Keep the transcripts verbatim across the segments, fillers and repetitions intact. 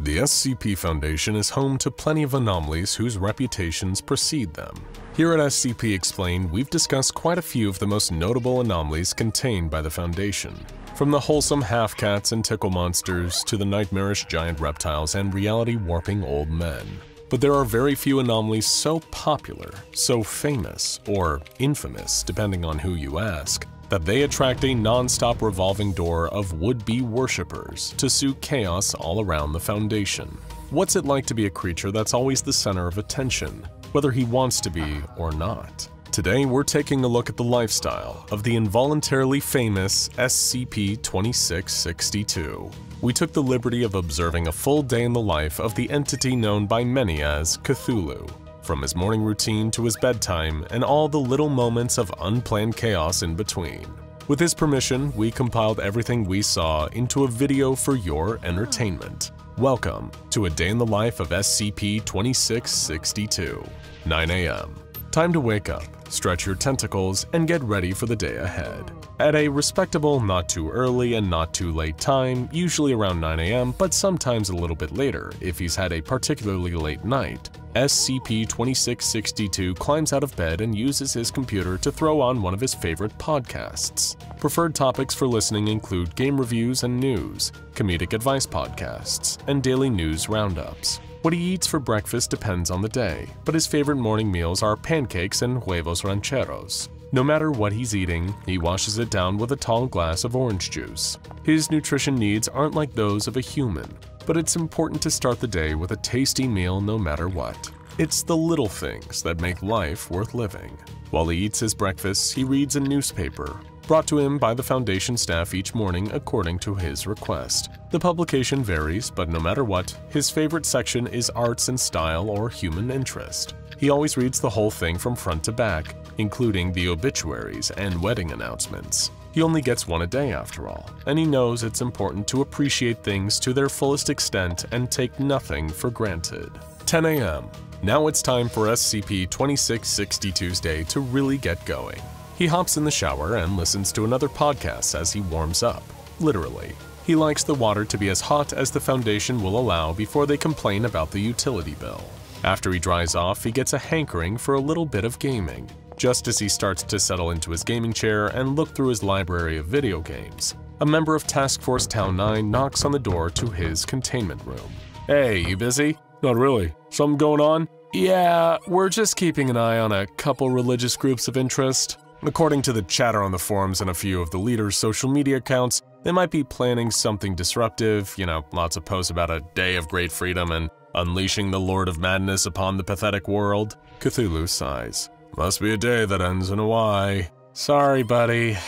The S C P Foundation is home to plenty of anomalies whose reputations precede them. Here at S C P Explained, we've discussed quite a few of the most notable anomalies contained by the Foundation. From the wholesome half-cats and tickle monsters to the nightmarish giant reptiles and reality-warping old men. But there are very few anomalies so popular, so famous, or infamous, depending on who you ask, that they attract a non-stop revolving door of would-be worshippers to sow chaos all around the Foundation. What's it like to be a creature that's always the center of attention, whether he wants to be or not? Today, we're taking a look at the lifestyle of the involuntarily famous S C P twenty-six sixty-two. We took the liberty of observing a full day in the life of the entity known by many as Cthulhu, from his morning routine to his bedtime and all the little moments of unplanned chaos in between. With his permission, we compiled everything we saw into a video for your entertainment. Welcome to a day in the life of S C P twenty-six sixty-two, nine A M Time to wake up, stretch your tentacles, and get ready for the day ahead. At a respectable, not too early and not too late time, usually around nine A M, but sometimes a little bit later if he's had a particularly late night, S C P twenty-six sixty-two climbs out of bed and uses his computer to throw on one of his favorite podcasts. Preferred topics for listening include game reviews and news, comedic advice podcasts, and daily news roundups. What he eats for breakfast depends on the day, but his favorite morning meals are pancakes and huevos rancheros. No matter what he's eating, he washes it down with a tall glass of orange juice. His nutrition needs aren't like those of a human, but it's important to start the day with a tasty meal no matter what. It's the little things that make life worth living. While he eats his breakfast, he reads a newspaper, brought to him by the Foundation staff each morning according to his request. The publication varies, but no matter what, his favorite section is arts and style or human interest. He always reads the whole thing from front to back, including the obituaries and wedding announcements. He only gets one a day after all, and he knows it's important to appreciate things to their fullest extent and take nothing for granted. ten A M Now it's time for S C P twenty-six sixty-two's day to really get going. He hops in the shower and listens to another podcast as he warms up, literally. He likes the water to be as hot as the Foundation will allow before they complain about the utility bill. After he dries off, he gets a hankering for a little bit of gaming, just as he starts to settle into his gaming chair and look through his library of video games. A member of Task Force Tau nine knocks on the door to his containment room. "Hey, you busy?" "Not really. Something going on?" "Yeah, we're just keeping an eye on a couple religious groups of interest. According to the chatter on the forums and a few of the leaders' social media accounts, they might be planning something disruptive, you know, lots of posts about a day of great freedom and unleashing the Lord of Madness upon the pathetic world." Cthulhu sighs. "Must be a day that ends in a Y. Sorry, buddy."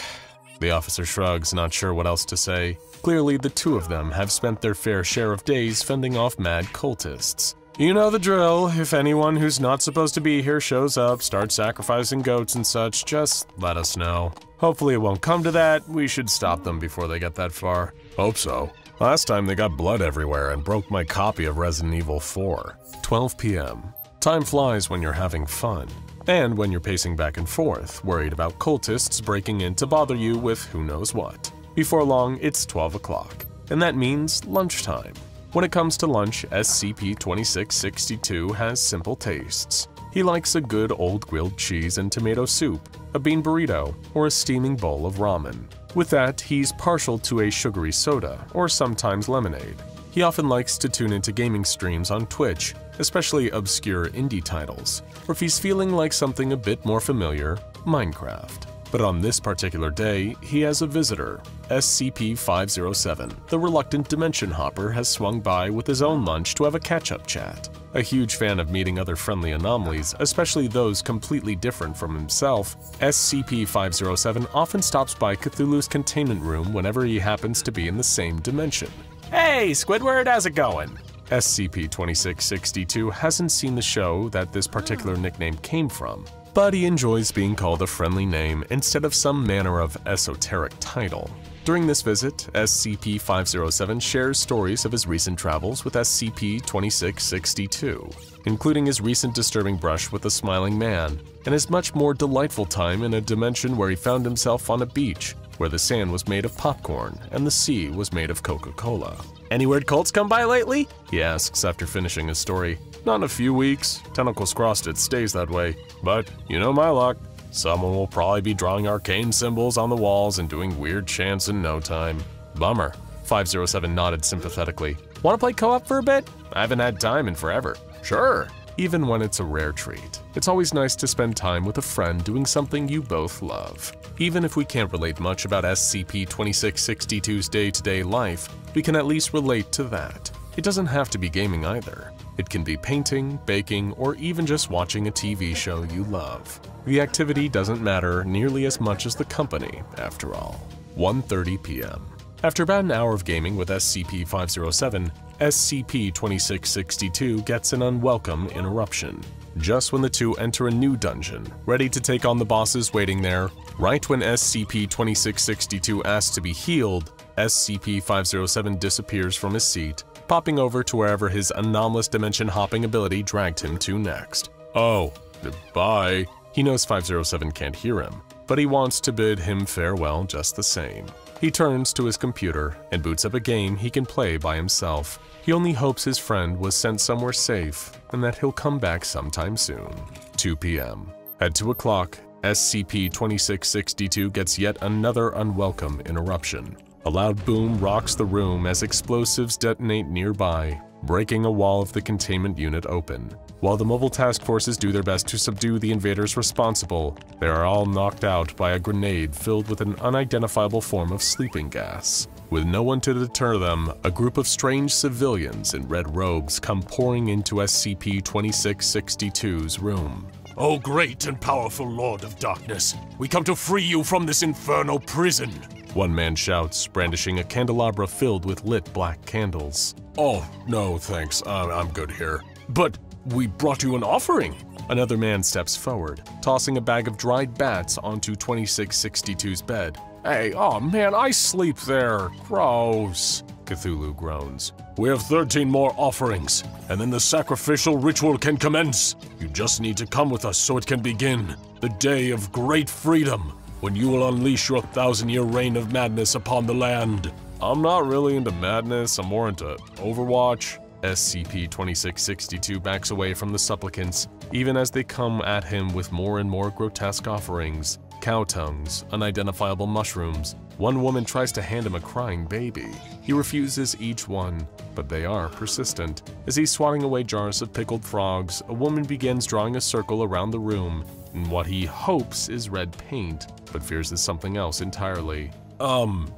The officer shrugs, not sure what else to say. Clearly, the two of them have spent their fair share of days fending off mad cultists. You know the drill, if anyone who's not supposed to be here shows up, starts sacrificing goats and such, just let us know. Hopefully it won't come to that, we should stop them before they get that far. Hope so. Last time they got blood everywhere and broke my copy of Resident Evil four. twelve P M Time flies when you're having fun. And when you're pacing back and forth, worried about cultists breaking in to bother you with who knows what. Before long, it's twelve o'clock, and that means lunchtime. When it comes to lunch, S C P twenty-six sixty-two has simple tastes. He likes a good old grilled cheese and tomato soup, a bean burrito, or a steaming bowl of ramen. With that, he's partial to a sugary soda, or sometimes lemonade. He often likes to tune into gaming streams on Twitch, especially obscure indie titles, or if he's feeling like something a bit more familiar, Minecraft. But on this particular day, he has a visitor. S C P five oh seven, the reluctant dimension hopper, has swung by with his own lunch to have a catch-up chat. A huge fan of meeting other friendly anomalies, especially those completely different from himself, S C P five oh seven often stops by Cthulhu's containment room whenever he happens to be in the same dimension. "Hey, Squidward, how's it going?" S C P twenty-six sixty-two hasn't seen the show that this particular nickname came from, but he enjoys being called a friendly name instead of some manner of esoteric title. During this visit, S C P five oh seven shares stories of his recent travels with S C P twenty-six sixty-two, including his recent disturbing brush with the Smiling Man, and his much more delightful time in a dimension where he found himself on a beach, where the sand was made of popcorn and the sea was made of Coca-Cola. Any weird cults come by lately? He asks after finishing his story. Not in a few weeks. Tentacles crossed it stays that way. But, you know my luck. Someone will probably be drawing arcane symbols on the walls and doing weird chants in no time. Bummer. five oh seven nodded sympathetically. Wanna play co-op for a bit? I haven't had time in forever. Sure. Even when it's a rare treat, it's always nice to spend time with a friend doing something you both love. Even if we can't relate much about S C P twenty-six sixty-two's day-to-day life, we can at least relate to that. It doesn't have to be gaming either. It can be painting, baking, or even just watching a T V show you love. The activity doesn't matter nearly as much as the company, after all. one thirty p m After about an hour of gaming with S C P five oh seven, S C P twenty-six sixty-two gets an unwelcome interruption. Just when the two enter a new dungeon, ready to take on the bosses waiting there, right when S C P twenty-six sixty-two asks to be healed, S C P five oh seven disappears from his seat, popping over to wherever his anomalous dimension-hopping ability dragged him to next. Oh, goodbye. He knows five oh seven can't hear him, but he wants to bid him farewell just the same. He turns to his computer and boots up a game he can play by himself. He only hopes his friend was sent somewhere safe and that he'll come back sometime soon. two p m At two o'clock, S C P twenty-six sixty-two gets yet another unwelcome interruption. A loud boom rocks the room as explosives detonate nearby, breaking a wall of the containment unit open. While the mobile task forces do their best to subdue the invaders responsible, they are all knocked out by a grenade filled with an unidentifiable form of sleeping gas. With no one to deter them, a group of strange civilians in red robes come pouring into S C P twenty-six sixty-two's room. "Oh, great and powerful Lord of Darkness, we come to free you from this infernal prison!" One man shouts, brandishing a candelabra filled with lit black candles. "Oh, no thanks, uh, I'm good here. But we brought you an offering!" Another man steps forward, tossing a bag of dried bats onto twenty-six sixty-two's bed. "Hey, oh man, I sleep there! Gross!" Cthulhu groans. "We have thirteen more offerings, and then the sacrificial ritual can commence! You just need to come with us so it can begin! The day of great freedom! When you will unleash your thousand-year reign of madness upon the land." I'm not really into madness, I'm more into Overwatch. S C P twenty-six sixty-two backs away from the supplicants, even as they come at him with more and more grotesque offerings. Cow tongues, unidentifiable mushrooms. One woman tries to hand him a crying baby. He refuses each one, but they are persistent. As he's swatting away jars of pickled frogs, a woman begins drawing a circle around the room in what he hopes is red paint, but fears is something else entirely. Um,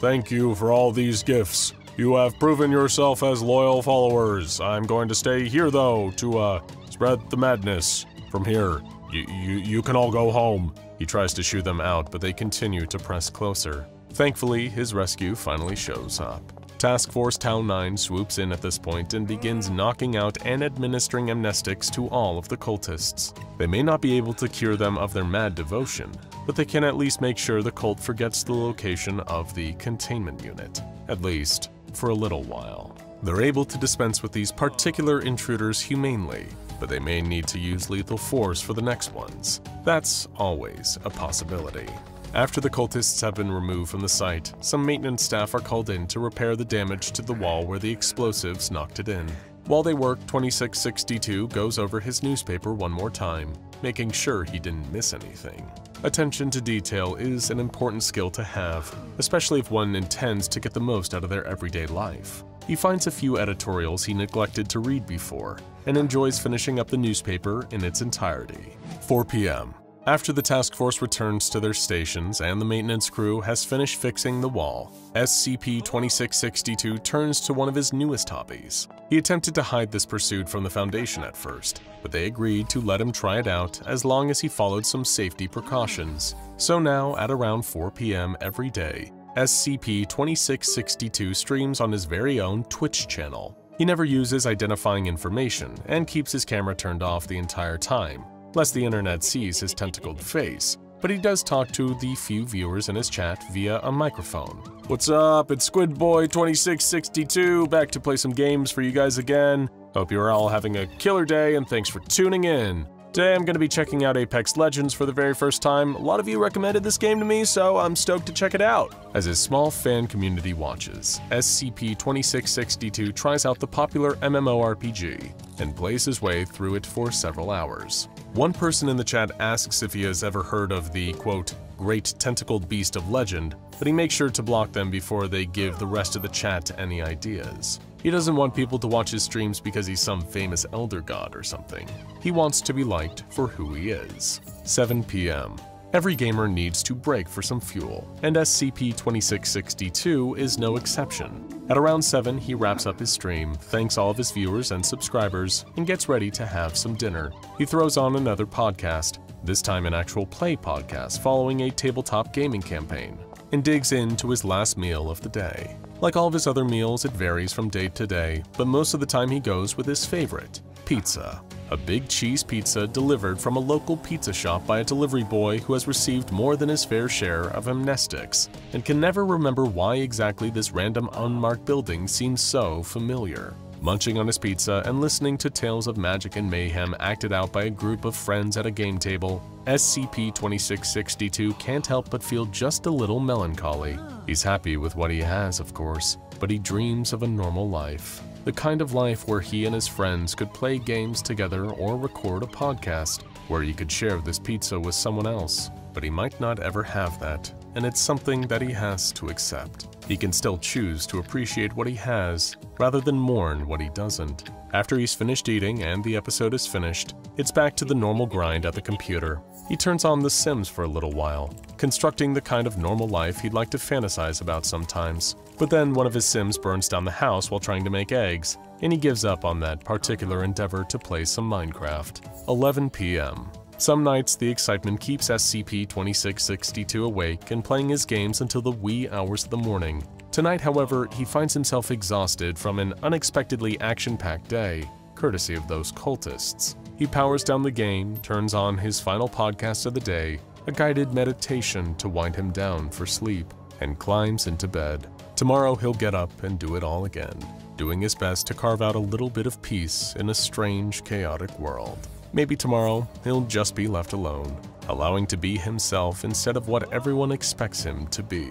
"Thank you for all these gifts. You have proven yourself as loyal followers. I'm going to stay here though, to uh, spread the madness. From here, you, you, you can all go home." He tries to shoo them out, but they continue to press closer. Thankfully, his rescue finally shows up. Task Force Tau nine swoops in at this point and begins knocking out and administering amnestics to all of the cultists. They may not be able to cure them of their mad devotion, but they can at least make sure the cult forgets the location of the containment unit, at least for a little while. They're able to dispense with these particular intruders humanely, but they may need to use lethal force for the next ones. That's always a possibility. After the cultists have been removed from the site, some maintenance staff are called in to repair the damage to the wall where the explosives knocked it in. While they work, twenty-six sixty-two goes over his newspaper one more time, making sure he didn't miss anything. Attention to detail is an important skill to have, especially if one intends to get the most out of their everyday life. He finds a few editorials he neglected to read before, and enjoys finishing up the newspaper in its entirety. four p m After the task force returns to their stations and the maintenance crew has finished fixing the wall, S C P twenty-six sixty-two turns to one of his newest hobbies. He attempted to hide this pursuit from the Foundation at first, but they agreed to let him try it out as long as he followed some safety precautions. So now, at around four p m every day, S C P twenty-six sixty-two streams on his very own Twitch channel. He never uses identifying information and keeps his camera turned off the entire time, lest the internet sees his tentacled face, but he does talk to the few viewers in his chat via a microphone. "What's up? It's Squidboy twenty-six sixty-two, back to play some games for you guys again. Hope you're all having a killer day and thanks for tuning in. Today I'm going to be checking out Apex Legends for the very first time. A lot of you recommended this game to me, so I'm stoked to check it out. As a small fan community watches, S C P twenty-six sixty-two tries out the popular M M O R P G and plays his way through it for several hours. One person in the chat asks if he has ever heard of the, quote, great tentacled beast of legend, but he makes sure to block them before they give the rest of the chat any ideas. He doesn't want people to watch his streams because he's some famous elder god or something. He wants to be liked for who he is. seven P M Every gamer needs to break for some fuel, and S C P twenty-six sixty-two is no exception. At around seven, he wraps up his stream, thanks all of his viewers and subscribers, and gets ready to have some dinner. He throws on another podcast, this time an actual play podcast following a tabletop gaming campaign, and digs into his last meal of the day. Like all of his other meals, it varies from day to day, but most of the time he goes with his favorite, pizza. A big cheese pizza delivered from a local pizza shop by a delivery boy who has received more than his fair share of amnestics and can never remember why exactly this random unmarked building seems so familiar. Munching on his pizza and listening to tales of magic and mayhem acted out by a group of friends at a game table, S C P twenty-six sixty-two can't help but feel just a little melancholy. He's happy with what he has, of course, but he dreams of a normal life. The kind of life where he and his friends could play games together or record a podcast, where he could share this pizza with someone else. But he might not ever have that, and it's something that he has to accept. He can still choose to appreciate what he has, rather than mourn what he doesn't. After he's finished eating and the episode is finished, it's back to the normal grind at the computer. He turns on The Sims for a little while, constructing the kind of normal life he'd like to fantasize about sometimes. But then one of his Sims burns down the house while trying to make eggs, and he gives up on that particular endeavor to play some Minecraft. eleven P M Some nights, the excitement keeps S C P twenty-six sixty-two awake and playing his games until the wee hours of the morning. Tonight, however, he finds himself exhausted from an unexpectedly action-packed day, courtesy of those cultists. He powers down the game, turns on his final podcast of the day, a guided meditation to wind him down for sleep, and climbs into bed. Tomorrow he'll get up and do it all again, doing his best to carve out a little bit of peace in a strange, chaotic world. Maybe tomorrow he'll just be left alone, allowing to be himself instead of what everyone expects him to be.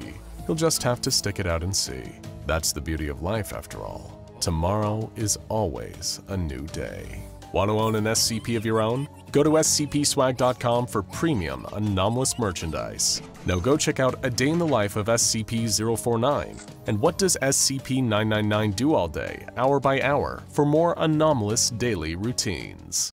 He'll just have to stick it out and see. That's the beauty of life, after all. Tomorrow is always a new day. Want to own an S C P of your own? Go to S C P swag dot com for premium, anomalous merchandise. Now go check out A Day in the Life of S C P zero four nine and What Does S C P nine ninety-nine Do All Day, Hour by Hour, for more anomalous daily routines.